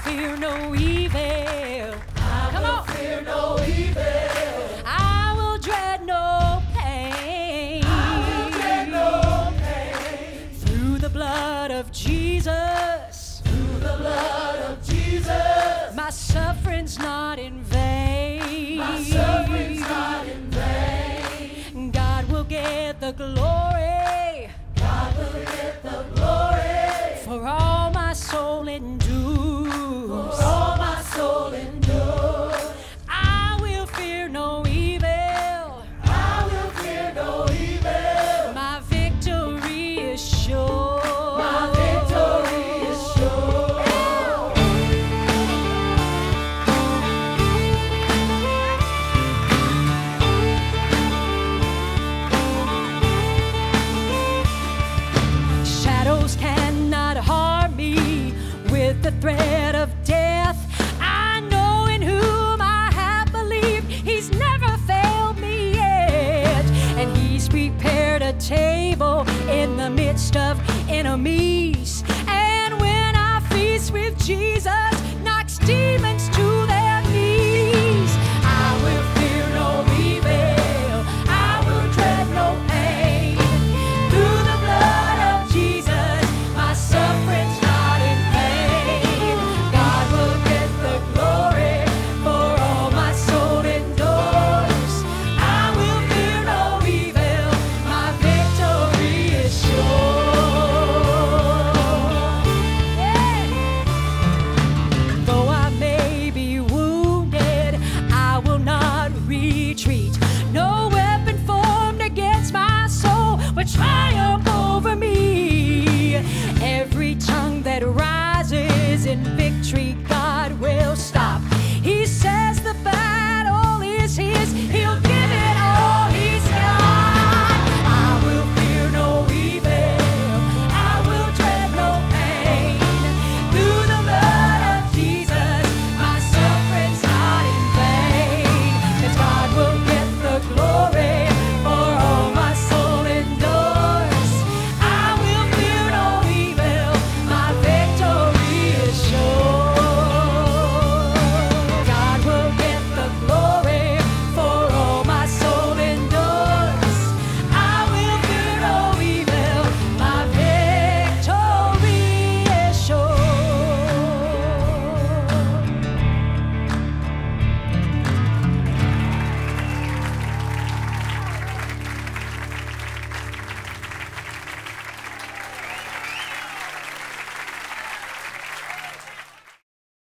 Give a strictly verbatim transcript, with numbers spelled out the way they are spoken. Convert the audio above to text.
fear no evil. I Come will on. fear no evil. I will dread no pain. I will dread no pain. Through the blood of Jesus. Through the blood of Jesus. My suffering's not in vain. My suffering's not in vain. God will get the glory. God will get the glory. For all my soul endures.